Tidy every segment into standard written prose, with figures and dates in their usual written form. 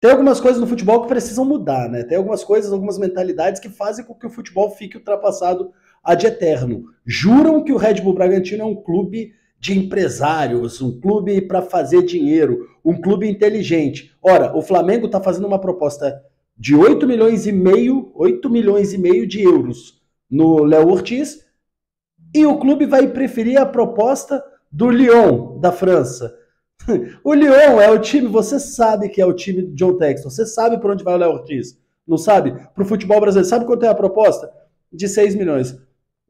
Tem algumas coisas no futebol que precisam mudar, né? Tem algumas coisas, algumas mentalidades que fazem com que o futebol fique ultrapassado ad eterno. Juram que o Red Bull Bragantino é um clube de empresários, um clube para fazer dinheiro, um clube inteligente. Ora, o Flamengo está fazendo uma proposta de 8,5 milhões de euros no Léo Ortiz, e o clube vai preferir a proposta do Lyon, da França. O Lyon é o time, você sabe que é o time do John Textor, você sabe por onde vai o Léo Ortiz, não sabe? Para o futebol brasileiro, sabe quanto é a proposta? De 6 milhões.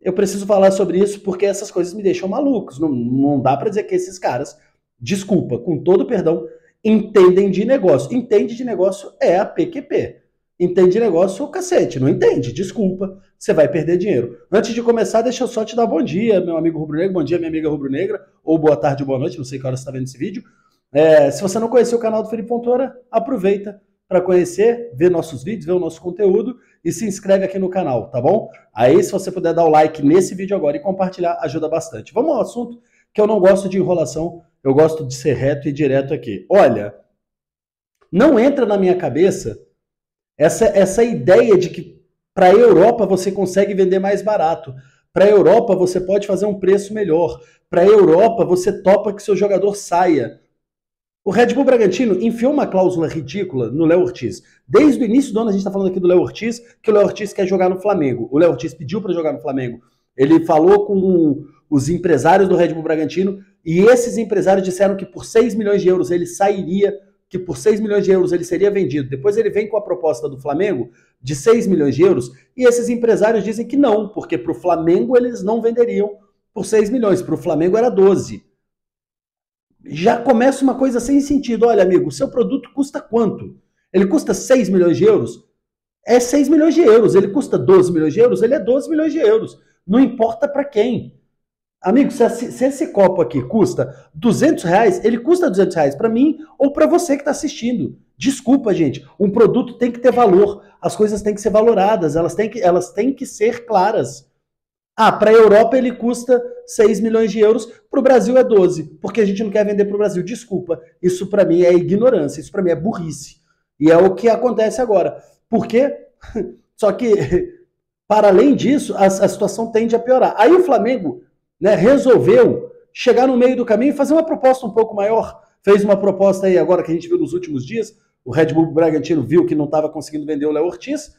Eu preciso falar sobre isso porque essas coisas me deixam malucos. Não dá para dizer que esses caras, desculpa, com todo perdão, entendem de negócio. Entende de negócio é a PQP. Entende de negócio o cacete. Não entende, desculpa, você vai perder dinheiro. Antes de começar, deixa eu só te dar bom dia, meu amigo rubro-negro, bom dia, minha amiga rubro-negra, ou boa tarde, boa noite, não sei que hora você está vendo esse vídeo. Se você não conheceu o canal do Felipe Fontoura, aproveita para conhecer, ver nossos vídeos, ver o nosso conteúdo e se inscreve aqui no canal, tá bom? Aí, se você puder dar o like nesse vídeo agora e compartilhar, ajuda bastante. Vamos ao assunto, que eu não gosto de enrolação, eu gosto de ser reto e direto aqui. Olha, não entra na minha cabeça essa ideia de que para a Europa você consegue vender mais barato, para a Europa você pode fazer um preço melhor, para a Europa você topa que seu jogador saia. O Red Bull Bragantino enfiou uma cláusula ridícula no Léo Ortiz. Desde o início do ano a gente está falando aqui do Léo Ortiz, que o Léo Ortiz quer jogar no Flamengo. O Léo Ortiz pediu para jogar no Flamengo. Ele falou com os empresários do Red Bull Bragantino e esses empresários disseram que por 6 milhões de euros ele sairia, que por 6 milhões de euros ele seria vendido. Depois ele vem com a proposta do Flamengo de 6 milhões de euros e esses empresários dizem que não, porque para o Flamengo eles não venderiam por 6 milhões, para o Flamengo era 12. Já começa uma coisa sem sentido. Olha, amigo, o seu produto custa quanto? Ele custa 6 milhões de euros? É 6 milhões de euros. Ele custa 12 milhões de euros? Ele é 12 milhões de euros. Não importa para quem. Amigo, se esse copo aqui custa 200 reais, ele custa 200 reais para mim ou para você que está assistindo. Desculpa, gente. Um produto tem que ter valor. As coisas têm que ser valoradas. Elas têm que ser claras. Ah, para a Europa ele custa 6 milhões de euros, para o Brasil é 12, porque a gente não quer vender para o Brasil. Desculpa, isso para mim é ignorância, isso para mim é burrice. E é o que acontece agora. Por quê? Só que, para além disso, a situação tende a piorar. Aí o Flamengo, né, resolveu chegar no meio do caminho e fazer uma proposta um pouco maior. Fez uma proposta aí agora que a gente viu nos últimos dias, o Red Bull Bragantino viu que não estava conseguindo vender o Léo Ortiz,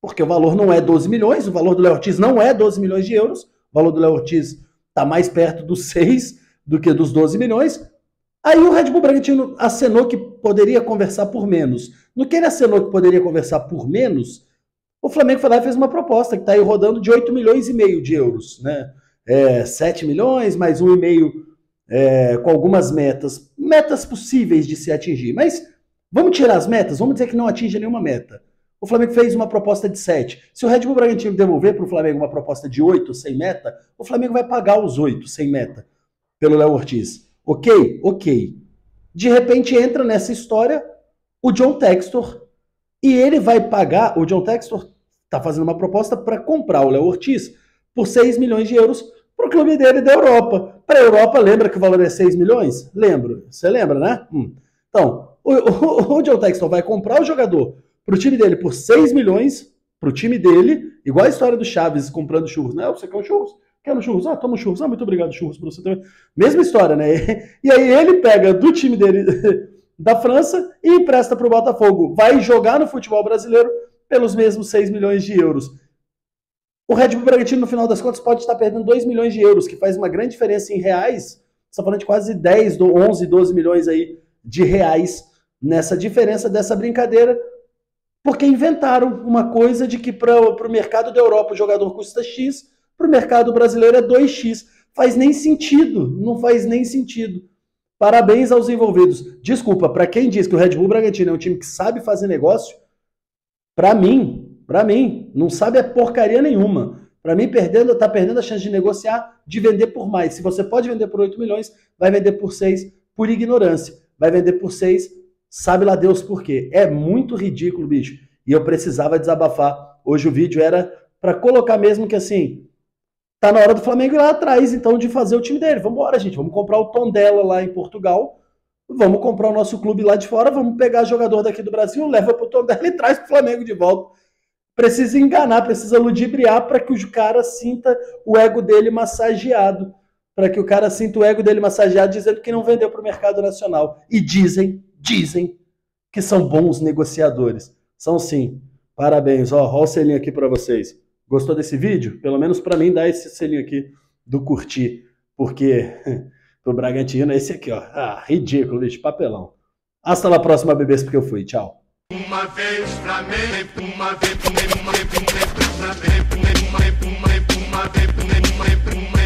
porque o valor não é 12 milhões, o valor do Léo Ortiz não é 12 milhões de euros, o valor do Léo Ortiz está mais perto dos 6 do que dos 12 milhões. Aí o Red Bull Bragantino acenou que poderia conversar por menos. No que ele acenou que poderia conversar por menos, o Flamengo foi lá e fez uma proposta que está aí rodando de 8,5 milhões de euros, né? 7 milhões, mais 1,5 com algumas metas. Metas possíveis de se atingir, mas vamos tirar as metas? Vamos dizer que não atinge nenhuma meta. O Flamengo fez uma proposta de 7. Se o Red Bull Bragantino devolver para o Flamengo uma proposta de 8 sem meta, o Flamengo vai pagar os 8 sem meta pelo Léo Ortiz. Ok? Ok. De repente entra nessa história o John Textor e ele vai pagar... O John Textor está fazendo uma proposta para comprar o Léo Ortiz por 6 milhões de euros para o clube dele da Europa. Para a Europa, lembra que o valor é 6 milhões? Lembro. Você lembra, né? Então, o John Textor vai comprar o jogador para o time dele por 6 milhões, para o time dele, igual a história do Chaves comprando churros, né? Você quer um churros? Quer um churros? Ah, toma um churros. Ah, muito obrigado, churros, para você também. Mesma história, né? E aí ele pega do time dele da França e empresta para o Botafogo. Vai jogar no futebol brasileiro pelos mesmos 6 milhões de euros. O Red Bull Bragantino, no final das contas, pode estar perdendo 2 milhões de euros, que faz uma grande diferença em reais. Você está falando de quase 10, 11, 12 milhões aí de reais nessa diferença dessa brincadeira. Porque inventaram uma coisa de que para o mercado da Europa o jogador custa X, para o mercado brasileiro é 2X. Faz nem sentido, não faz nem sentido. Parabéns aos envolvidos. Desculpa, para quem diz que o Red Bull Bragantino é um time que sabe fazer negócio, para mim, não sabe é porcaria nenhuma. Para mim, tá perdendo a chance de negociar, de vender por mais. Se você pode vender por 8 milhões, vai vender por 6 por ignorância. Vai vender por 6... Sabe lá Deus por quê. É muito ridículo, bicho. E eu precisava desabafar. Hoje o vídeo era para colocar mesmo que assim, tá na hora do Flamengo ir lá atrás, então, de fazer o time dele. Vambora, gente. Vamos comprar o Tondela lá em Portugal vamos comprar o nosso clube lá de fora, vamos pegar jogador daqui do Brasil, leva para o Tondela e traz para o Flamengo de volta. Precisa enganar, precisa ludibriar para que o cara sinta o ego dele massageado. Para que o cara sinta o ego dele massageado dizendo que não vendeu para o mercado nacional. E dizem que são bons negociadores. São sim. Parabéns. Ó o selinho aqui para vocês. Gostou desse vídeo? Pelo menos para mim dá esse selinho aqui do curtir. Porque pro Bragantino é esse aqui, ó. Ah, ridículo, bicho. Papelão. Hasta lá próxima, bebês, porque eu fui. Tchau. Uma vez Flamengo, uma vez Flamengo, uma vez Flamengo, uma vez Flamengo, uma vez Flamengo, uma vez Flamengo.